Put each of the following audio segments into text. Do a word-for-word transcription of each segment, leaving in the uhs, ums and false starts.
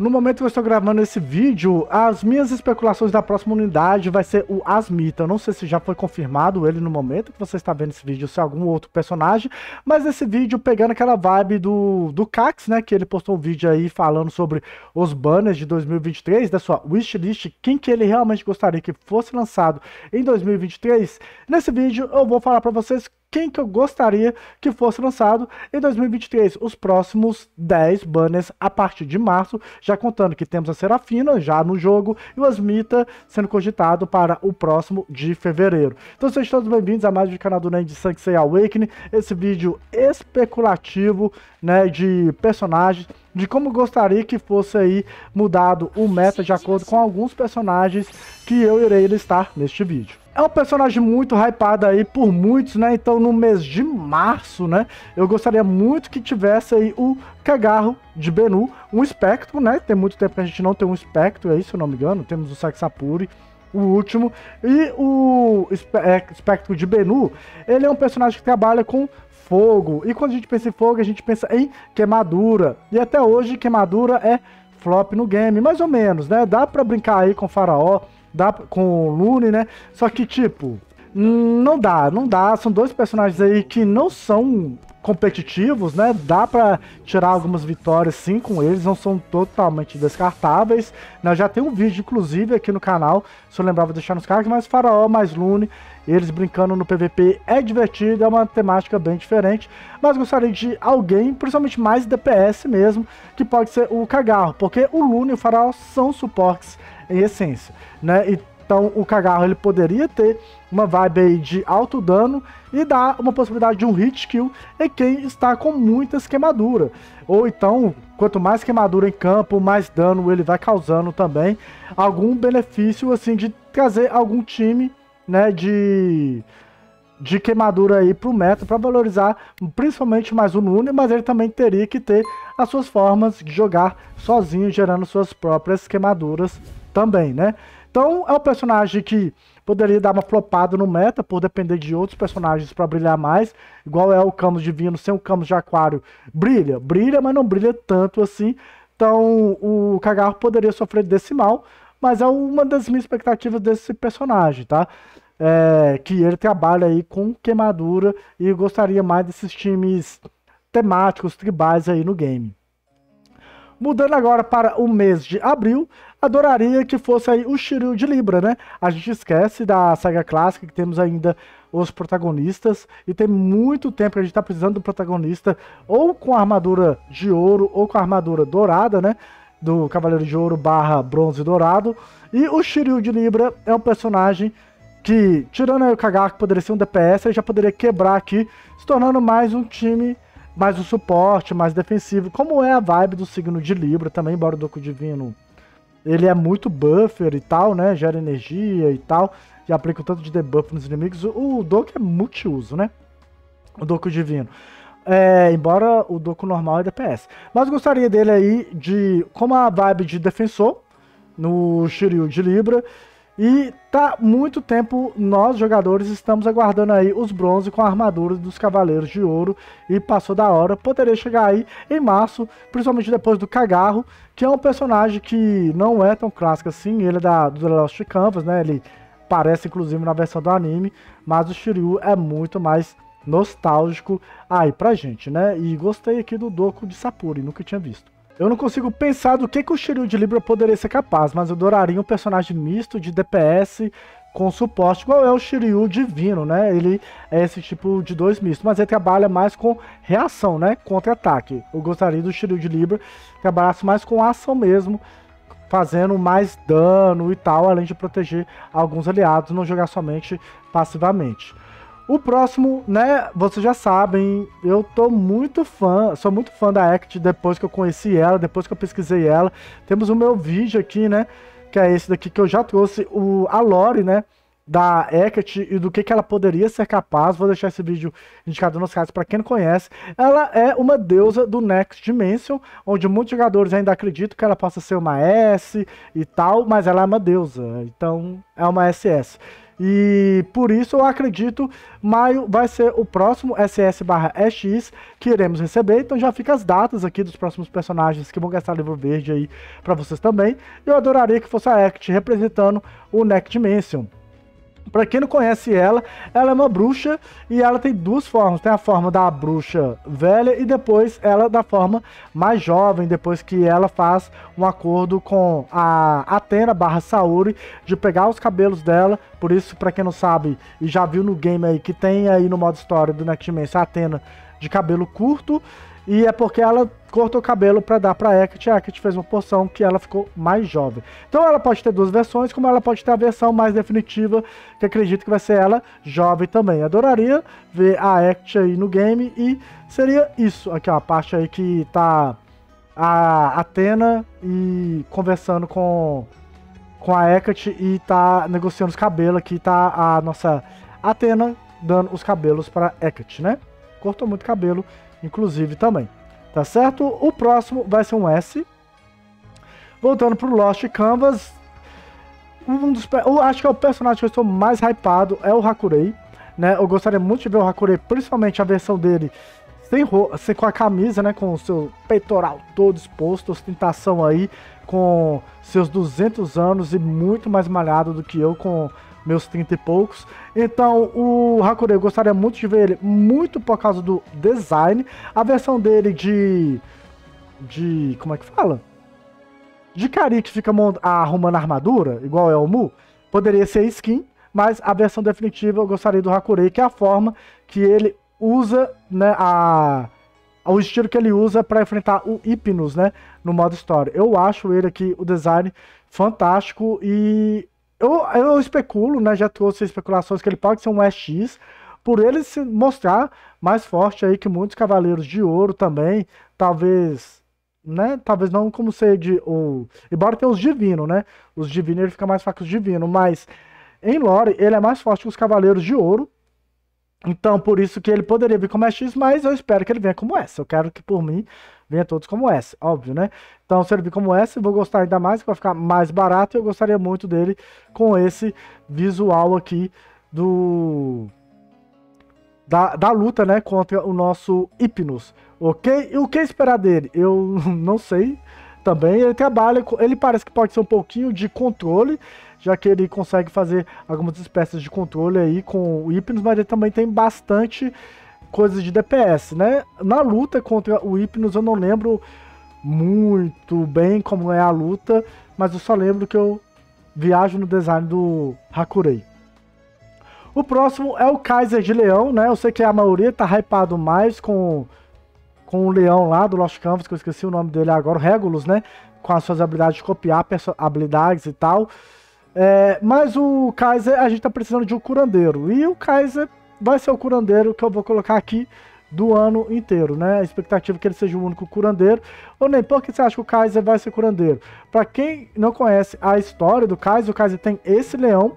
No momento que eu estou gravando esse vídeo, as minhas especulações da próxima unidade vai ser o Asmita. Eu não sei se já foi confirmado ele no momento que você está vendo esse vídeo, se é algum outro personagem, mas esse vídeo pegando aquela vibe do, do Kax, né, que ele postou um vídeo aí falando sobre os banners de dois mil e vinte e três, da sua wishlist, quem que ele realmente gostaria que fosse lançado em dois mil e vinte e três. Nesse vídeo eu vou falar para vocês quem que eu gostaria que fosse lançado em dois mil e vinte e três, os próximos dez banners a partir de março, já contando que temos a Serafina já no jogo e o Asmita sendo cogitado para o próximo de fevereiro. Então sejam todos bem-vindos a mais um canal do Nerd de Saint Seiya Awakening, esse vídeo especulativo, né, de personagens, de como gostaria que fosse aí mudado o meta de acordo com alguns personagens que eu irei listar neste vídeo. É um personagem muito hypado aí por muitos, né? Então no mês de março, né, eu gostaria muito que tivesse aí o Kagaho de Bennu, um espectro, né? Tem muito tempo que a gente não tem um espectro aí, se eu não me engano. Temos o Sexapuri, o último. E o espectro de Bennu, ele é um personagem que trabalha com fogo. E quando a gente pensa em fogo, a gente pensa em queimadura. E até hoje, queimadura é flop no game, mais ou menos, né? Dá pra brincar aí com o faraó, dá com o Lune, né? Só que, tipo, não dá, não dá. São dois personagens aí que não são competitivos, né? Dá pra tirar algumas vitórias, sim, com eles. Não são totalmente descartáveis. Nós já tem um vídeo, inclusive, aqui no canal, se eu lembrar, vou deixar nos cards, mas faraó mais Lune, eles brincando no P V P é divertido, é uma temática bem diferente, mas gostaria de alguém, principalmente mais D P S mesmo, que pode ser o Kagaho, porque o Lune e o faraó são suportes em essência, né? Então o Kagaho ele poderia ter uma vibe aí de alto dano e dar uma possibilidade de um hit kill em quem está com muitas queimaduras. Ou então, quanto mais queimadura em campo, mais dano ele vai causando também. Algum benefício assim de trazer algum time, né, de, de queimadura aí pro meta, para valorizar principalmente mais o Lune, mas ele também teria que ter as suas formas de jogar sozinho, gerando suas próprias queimaduras também, né? Então é um personagem que poderia dar uma flopada no meta, por depender de outros personagens para brilhar mais, igual é o Camus Divino. Sem o Camus de Aquário, brilha, brilha, mas não brilha tanto assim. Então o Kagaho poderia sofrer desse mal, mas é uma das minhas expectativas desse personagem, tá? É, que ele trabalha aí com queimadura e gostaria mais desses times temáticos, tribais aí no game. Mudando agora para o mês de abril, adoraria que fosse aí o Shiryu de Libra, né? A gente esquece da saga clássica que temos ainda os protagonistas, e tem muito tempo que a gente tá precisando do protagonista ou com a armadura de ouro ou com a armadura dourada, né? Do Cavaleiro de Ouro barra Bronze Dourado. E o Shiryu de Libra é um personagem que, tirando aí o Kagaku, poderia ser um D P S, ele já poderia quebrar aqui, se tornando mais um time, mais um suporte, mais defensivo, como é a vibe do signo de Libra também, embora o Dohko Divino ele é muito buffer e tal, né, gera energia e tal, e aplica um tanto de debuff nos inimigos. O Dohko é multiuso, né, o Dohko Divino. É, embora o Dohko normal é D P S. Mas gostaria dele aí de, como a vibe de defensor no Shiryu de Libra. E tá muito tempo nós jogadores estamos aguardando aí os bronze com a armadura dos Cavaleiros de Ouro, e passou da hora, poderia chegar aí em março, principalmente depois do Kagaho, que é um personagem que não é tão clássico assim. Ele é da, do The Lost Canvas, né, ele parece inclusive na versão do anime, mas o Shiryu é muito mais nostálgico aí pra gente, né? E gostei aqui do Dohko de Sapuri, nunca tinha visto. Eu não consigo pensar do que, que o Shiryu de Libra poderia ser capaz, mas eu adoraria um personagem misto de D P S com suporte, igual é o Shiryu Divino, né? Ele é esse tipo de dois mistos, mas ele trabalha mais com reação, né? Contra-ataque. Eu gostaria do Shiryu de Libra que trabalhasse mais com ação mesmo, fazendo mais dano e tal, além de proteger alguns aliados, não jogar somente passivamente. O próximo, né, vocês já sabem, eu tô muito fã, sou muito fã da Eckat depois que eu conheci ela, depois que eu pesquisei ela. Temos o meu vídeo aqui, né, que é esse daqui, que eu já trouxe o, a lore, né, da Eckat e do que, que ela poderia ser capaz. Vou deixar esse vídeo indicado nos cards para quem não conhece. Ela é uma deusa do Next Dimension, onde muitos jogadores ainda acreditam que ela possa ser uma S e tal, mas ela é uma deusa, então é uma S S. E por isso eu acredito maio vai ser o próximo S S barra E X que iremos receber. Então já fica as datas aqui dos próximos personagens que vão gastar livro verde aí para vocês também. Eu adoraria que fosse a Eckat representando o Next Dimension. Para quem não conhece ela, ela é uma bruxa e ela tem duas formas. Tem a forma da bruxa velha e depois ela da forma mais jovem, depois que ela faz um acordo com a Atena barra Saori de pegar os cabelos dela. Por isso, para quem não sabe e já viu no game aí, que tem aí no modo história do Next Dimension a Atena de cabelo curto. E é porque ela cortou o cabelo para dar para a Hecate. A Hecate fez uma porção que ela ficou mais jovem. Então ela pode ter duas versões, como ela pode ter a versão mais definitiva, que acredito que vai ser ela jovem também. Adoraria ver a Hecate aí no game e seria isso. Aqui ó, a parte aí que tá a Atena e conversando com, com a Hecate e tá negociando os cabelos. Aqui tá a nossa Atena dando os cabelos para Hecate, né? Cortou muito cabelo, inclusive, também, tá certo? O próximo vai ser um S. Voltando pro Lost Canvas, um dos, eu acho que é o personagem que eu estou mais hypado, é o Hakurei, né? Eu gostaria muito de ver o Hakurei, principalmente a versão dele sem, sem, com a camisa, né? Com o seu peitoral todo exposto, ostentação aí, com seus duzentos anos e muito mais malhado do que eu, com meus trinta e poucos. Então o Hakurei eu gostaria muito de ver ele, muito por causa do design. A versão dele de... de... como é que fala? De Kari, que fica arrumando armadura, igual é o Mu, poderia ser skin, mas a versão definitiva eu gostaria do Hakurei, que é a forma que ele usa, né, a... o estilo que ele usa para enfrentar o Hipnos, né, no modo história. Eu acho ele aqui, o design, fantástico e... Eu, eu especulo, né, já trouxe especulações que ele pode ser um E X, por ele se mostrar mais forte aí que muitos Cavaleiros de Ouro também, talvez, né, talvez não como ser de, ou, embora tenha os Divinos, né, os Divinos ele fica mais fraco que os Divinos, mas em lore ele é mais forte que os Cavaleiros de Ouro, então por isso que ele poderia vir como E X, mas eu espero que ele venha como essa, eu quero que por mim venha todos como S, óbvio, né? Então, se ele vir como S, vou gostar ainda mais, vai ficar mais barato. E eu gostaria muito dele com esse visual aqui do... Da, da luta, né? Contra o nosso Hipnos, ok? E o que esperar dele? Eu não sei também. Ele trabalha... Ele parece que pode ser um pouquinho de controle, já que ele consegue fazer algumas espécies de controle aí com o Hipnos, mas ele também tem bastante... coisas de D P S, né? Na luta contra o Hipnos eu não lembro muito bem como é a luta, mas eu só lembro que eu viajo no design do Hakurei. O próximo é o Kaiser de Leão, né? Eu sei que a maioria tá hypado mais com, com o Leão lá do Lost Canvas, que eu esqueci o nome dele agora, o Regulus, né? Com as suas habilidades de copiar habilidades e tal. É, mas o Kaiser, a gente tá precisando de um curandeiro, e o Kaiser... vai ser o curandeiro que eu vou colocar aqui do ano inteiro, né? A expectativa é que ele seja o único curandeiro. Ou nem, por que você acha que o Kaiser vai ser curandeiro? Para quem não conhece a história do Kaiser, o Kaiser tem esse leão,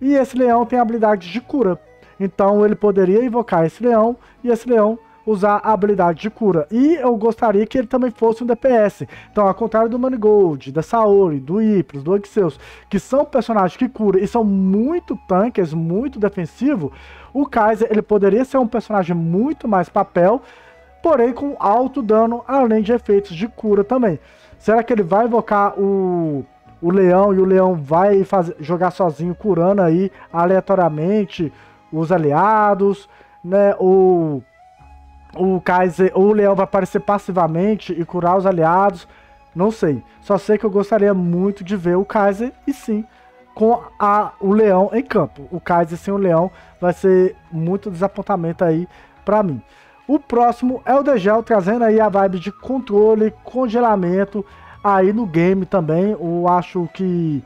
e esse leão tem habilidade de cura. Então ele poderia invocar esse leão, e esse leão usar a habilidade de cura. E eu gostaria que ele também fosse um D P S. Então, ao contrário do Manigold, da Saori, do Hipnos, do Exeus, que são personagens que curam e são muito tanques, muito defensivos, o Kaiser ele poderia ser um personagem muito mais papel, porém com alto dano, além de efeitos de cura também. Será que ele vai invocar o... o leão, e o leão vai fazer, jogar sozinho, curando aí aleatoriamente os aliados, né? Ou... o Kaiser, ou o leão vai aparecer passivamente e curar os aliados, não sei. Só sei que eu gostaria muito de ver o Kaiser, e sim, com a, o leão em campo. O Kaiser sem o leão vai ser muito desapontamento aí pra mim. O próximo é o Degel, trazendo aí a vibe de controle, congelamento aí no game também. Eu acho que...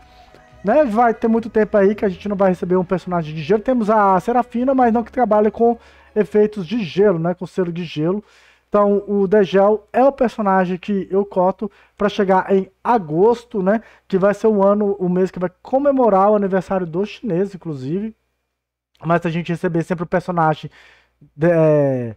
né, vai ter muito tempo aí que a gente não vai receber um personagem de gelo. Temos a Serafina, mas não que trabalha com... efeitos de gelo, né, com selo de gelo. Então o Degel é o personagem que eu coto para chegar em agosto, né, que vai ser o ano, o mês que vai comemorar o aniversário do chinês, inclusive. Mas se a gente receber sempre o personagem de, é,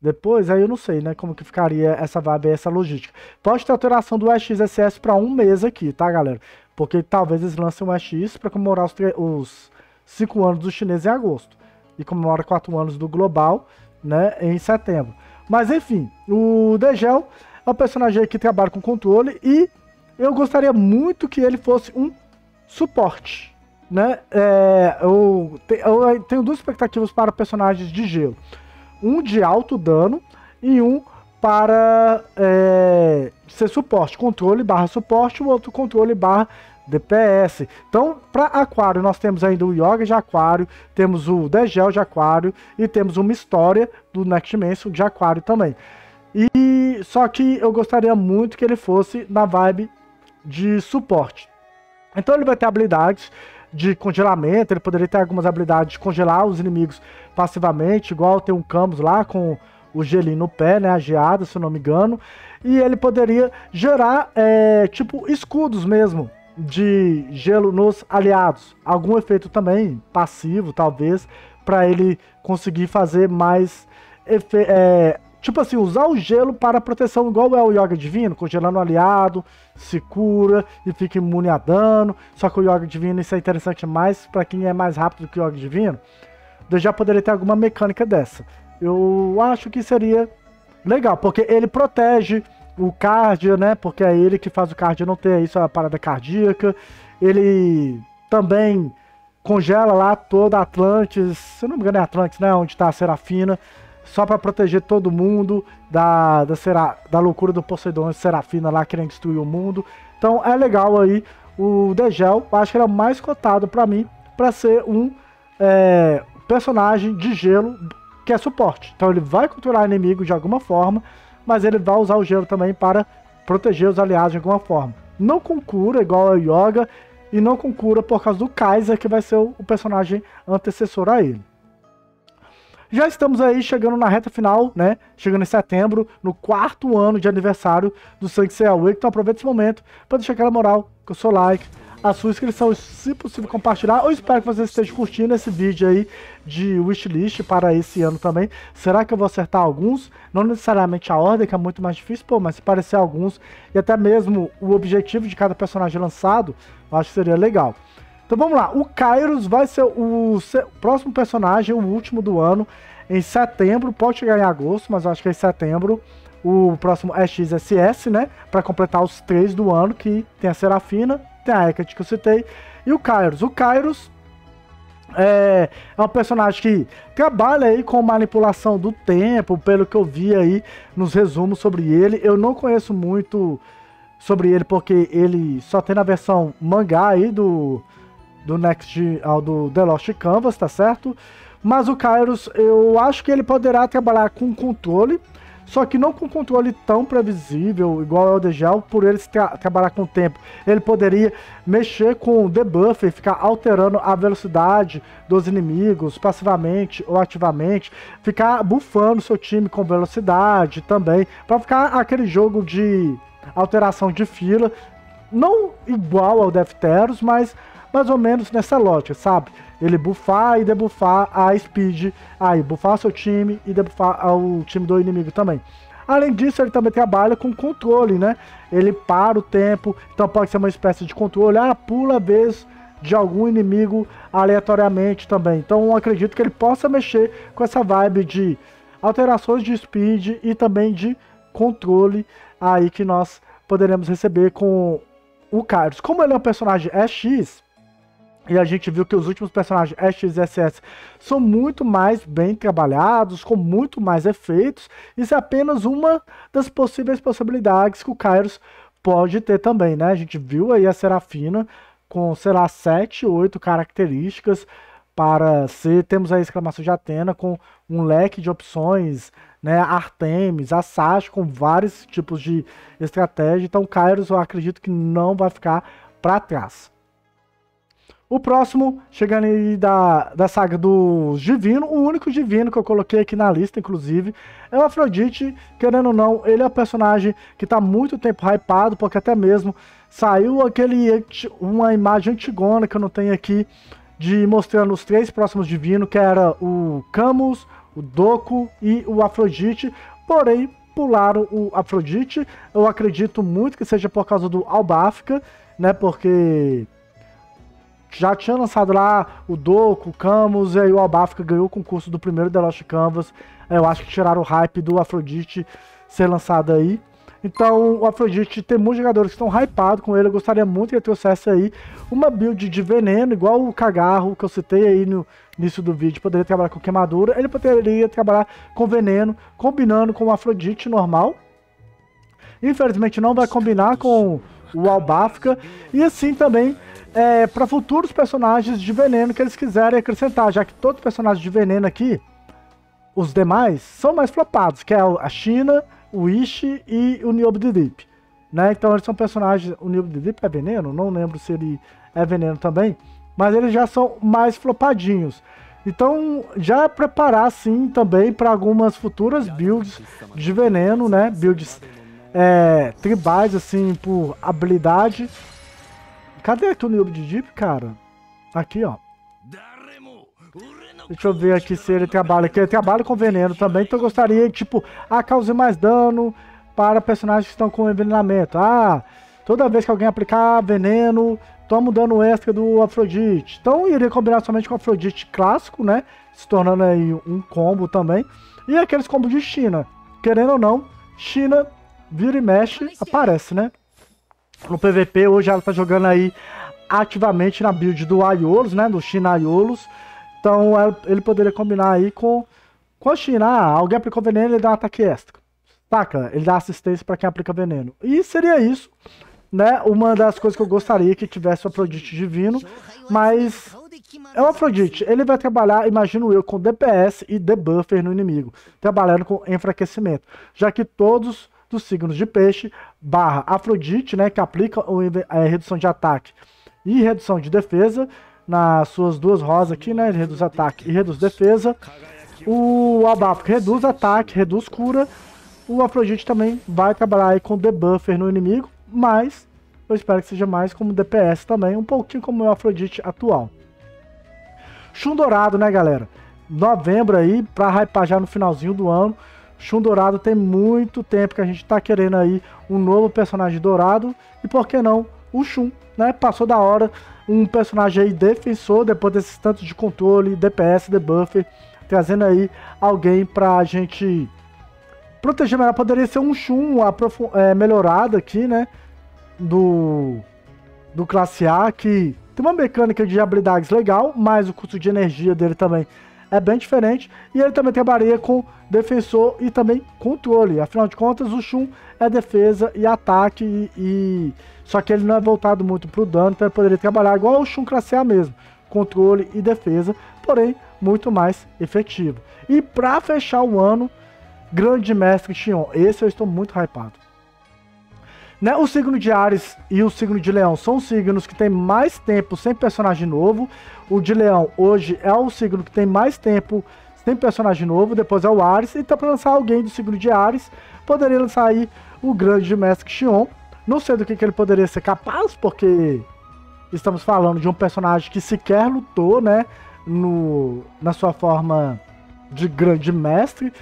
depois, aí eu não sei, né, como que ficaria essa vibe, essa logística. Pode ter alteração do E X S S para um mês aqui, tá, galera? Porque talvez eles lancem um E X para comemorar os, os cinco anos do chinês em agosto. E comemora quatro anos do global, né, em setembro. Mas enfim, o Degel é um personagem que trabalha com controle e eu gostaria muito que ele fosse um suporte, né? É, eu, te, eu tenho duas expectativas para personagens de gelo. Um de alto dano e um para é, ser suporte, controle barra suporte, o outro controle barra D P S. Então, para Aquário, nós temos ainda o Yoga de Aquário, temos o Degel de Aquário e temos uma história do Next Dimension de Aquário também. E só que eu gostaria muito que ele fosse na vibe de suporte. Então ele vai ter habilidades de congelamento, ele poderia ter algumas habilidades de congelar os inimigos passivamente, igual tem um Camus lá com o gelinho no pé, né, a geada, se eu não me engano. E ele poderia gerar, é, tipo, escudos mesmo de gelo nos aliados. Algum efeito também passivo, talvez, para ele conseguir fazer mais efe- é, tipo assim, usar o gelo para proteção, igual é o Yoga Divino, congelando o aliado, se cura e fica imune a dano. Só que o Yoga Divino, isso é interessante mais para quem é mais rápido que o Yoga Divino. Eu já poderia ter alguma mecânica dessa. Eu acho que seria legal, porque ele protege o Kardia, né? Porque é ele que faz o Kardia não ter isso, a parada cardíaca. Ele também congela lá toda a Atlantis, se não me engano é Atlantis, né? Onde está a Serafina. Só para proteger todo mundo da, da, Sera, da loucura do Poseidon e Serafina lá querendo destruir o mundo. Então é legal aí o Degel. Acho que ele é o mais cotado para mim para ser um é, personagem de gelo que é suporte. Então ele vai controlar inimigo de alguma forma, mas ele vai usar o gelo também para proteger os aliados de alguma forma. Não com cura, igual ao Yoga, e não com cura por causa do Kaiser, que vai ser o, o personagem antecessor a ele. Já estamos aí chegando na reta final, né? Chegando em setembro, no quarto ano de aniversário do Saint Seiya Awakening. Então aproveita esse momento para deixar aquela moral, com o seu like, a sua inscrição, se possível compartilhar. Eu espero que você esteja curtindo esse vídeo aí de wishlist para esse ano também. Será que eu vou acertar alguns? Não necessariamente a ordem, que é muito mais difícil, pô, mas se parecer alguns e até mesmo o objetivo de cada personagem lançado, eu acho que seria legal. Então vamos lá, o Kairos vai ser o próximo personagem, o último do ano, em setembro, pode chegar em agosto, mas eu acho que é em setembro, o próximo é X S S, né, para completar os três do ano, que tem a Serafina, tem a Hecate que eu citei, e o Kairos. O Kairos é, é um personagem que trabalha aí com manipulação do tempo, pelo que eu vi aí nos resumos sobre ele. Eu não conheço muito sobre ele, porque ele só tem na versão mangá aí do... do Next, ao do The Lost Canvas, tá certo? Mas o Kairos, eu acho que ele poderá trabalhar com controle, só que não com controle tão previsível, igual ao Degel. Por ele tra trabalhar com o tempo, ele poderia mexer com o debuff e ficar alterando a velocidade dos inimigos, passivamente ou ativamente, ficar buffando seu time com velocidade também, para ficar aquele jogo de alteração de fila, não igual ao Defteros, mas mais ou menos nessa lógica, sabe? Ele buffar e debuffar a speed, aí buffar seu time e debuffar o time do inimigo também. Além disso, ele também trabalha com controle, né? Ele para o tempo, então pode ser uma espécie de controle, ah, pula a vez de algum inimigo aleatoriamente também. Então eu acredito que ele possa mexer com essa vibe de alterações de speed e também de controle aí que nós poderemos receber com o Kairos. Como ele é um personagem E X, e a gente viu que os últimos personagens X S S são muito mais bem trabalhados, com muito mais efeitos. Isso é apenas uma das possíveis possibilidades que o Kairos pode ter também, né? A gente viu aí a Serafina com, sei lá, sete, oito características para ser. Temos a exclamação de Atena com um leque de opções, né? Artemis, a Sasha com vários tipos de estratégia. Então o Kairos, eu acredito que não vai ficar para trás. O próximo, chegando aí da, da saga do Divino, o único Divino que eu coloquei aqui na lista, inclusive, é o Afrodite. Querendo ou não, ele é um personagem que está muito tempo hypado, porque até mesmo saiu aquele, uma imagem antigona que eu não tenho aqui, de mostrando os três próximos Divinos, que era o Camus, o Dohko e o Afrodite, porém pularam o Afrodite. Eu acredito muito que seja por causa do Albafica, né, porque... já tinha lançado lá o Dohko, o Camus, e aí o Albafica ganhou o concurso do primeiro The Lost Canvas. Eu acho que tiraram o hype do Afrodite ser lançado aí. Então o Afrodite tem muitos jogadores que estão hypados com ele, eu gostaria muito que ele trouxesse aí uma build de veneno, igual o Kagaho que eu citei aí no início do vídeo, poderia trabalhar com queimadura, ele poderia trabalhar com veneno, combinando com o Afrodite normal. Infelizmente não vai combinar com o Albafica, e assim também é, para futuros personagens de veneno que eles quiserem acrescentar, já que todos os personagens de veneno aqui, os demais, são mais flopados, que é a China, o Ishi e o Niobe de Deep, né? Então eles são personagens, o Niobe de Deep é veneno, não lembro se ele é veneno também, mas eles já são mais flopadinhos. Então já preparar sim também para algumas futuras builds de veneno, né? Builds é, tribais assim por habilidade. Cadê o Niobe de Deep, cara? Aqui, ó. Deixa eu ver aqui se ele trabalha aqui. Ele trabalha com veneno também, então eu gostaria, tipo, ah, cause mais dano para personagens que estão com envenenamento. Ah, toda vez que alguém aplicar veneno, toma um dano extra do Afrodite. Então iria combinar somente com o Afrodite clássico, né? Se tornando aí um combo também. E aqueles combos de China. Querendo ou não, China vira e mexe, aparece, né? No P V P, hoje ela tá jogando aí ativamente na build do Aiolos, né? Do China Aiolos. Então ele poderia combinar aí com, com a China. Ah, alguém aplicou veneno, ele dá um ataque extra. Taca, ele dá assistência para quem aplica veneno. E seria isso, né? Uma das coisas que eu gostaria que tivesse o Afrodite Divino. Mas é o Afrodite. Ele vai trabalhar, imagino eu, com D P S e debuffer no inimigo. Trabalhando com enfraquecimento. Já que todos dos signos de peixe, barra Afrodite, né? Que aplica a redução de ataque e redução de defesa. Nas suas duas rosas aqui, né? Ele reduz ataque e reduz defesa. O Albafica reduz ataque, reduz cura. O Afrodite também vai trabalhar aí com debuffer no inimigo, mas eu espero que seja mais como D P S também, um pouquinho como o Afrodite atual. Shun Dourado, né, galera? Novembro aí, pra hypar já no finalzinho do ano. Shun Dourado tem muito tempo que a gente tá querendo aí um novo personagem dourado. E por que não o Shun, né? Passou da hora. Um personagem aí defensor, depois desses tantos de controle, D P S, debuffer, trazendo aí alguém pra gente proteger melhor. Poderia ser um Shun é, melhorado aqui, né? Do, do classe A, que tem uma mecânica de habilidades legal, mas o custo de energia dele também é bem diferente. E ele também trabalharia com defensor e também controle. Afinal de contas, o Shun é defesa e ataque e... e... Só que ele não é voltado muito para o dano, então ele poderia trabalhar igual ao Shun classe A mesmo. Controle e defesa, porém, muito mais efetivo. E para fechar o ano, Grande Mestre Shion. Esse eu estou muito hypado. Né? O signo de Ares e o signo de Leão são os signos que tem mais tempo sem personagem novo. O de Leão hoje é o signo que tem mais tempo sem personagem novo, depois é o Ares. Então para lançar alguém do signo de Ares, poderia lançar aí o Grande Mestre Shion. Não sei do que, que ele poderia ser capaz, porque estamos falando de um personagem que sequer lutou, né, no, na sua forma de grande mestre,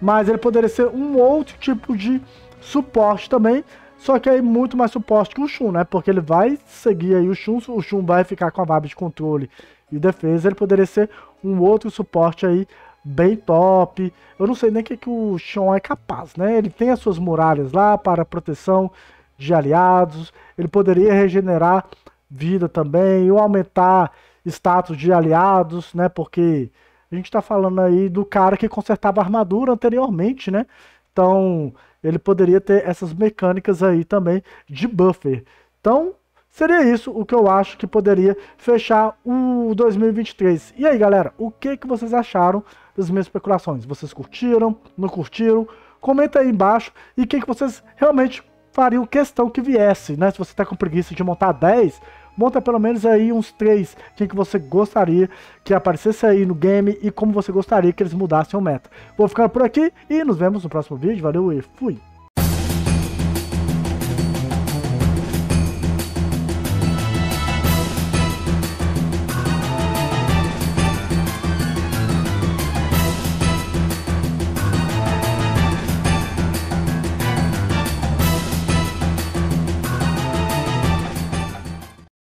mas ele poderia ser um outro tipo de suporte também, só que aí muito mais suporte que o Shun, né, porque ele vai seguir aí o Shun, o Shun vai ficar com a vibe de controle e defesa, ele poderia ser um outro suporte aí bem top. Eu não sei nem o que, que o Shun é capaz, né, ele tem as suas muralhas lá para proteção de aliados, ele poderia regenerar vida também, ou aumentar status de aliados, né, porque a gente tá falando aí do cara que consertava armadura anteriormente, né, então ele poderia ter essas mecânicas aí também de buffer. Então seria isso o que eu acho que poderia fechar o dois mil e vinte e três. E aí, galera, o que, que vocês acharam das minhas especulações? Vocês curtiram? Não curtiram? Comenta aí embaixo e o que, que vocês realmente fariam questão que viesse, né? Se você tá com preguiça de montar dez, monta pelo menos aí uns três, quem que você gostaria que aparecesse aí no game e como você gostaria que eles mudassem o meta. Vou ficando por aqui e nos vemos no próximo vídeo. Valeu e fui!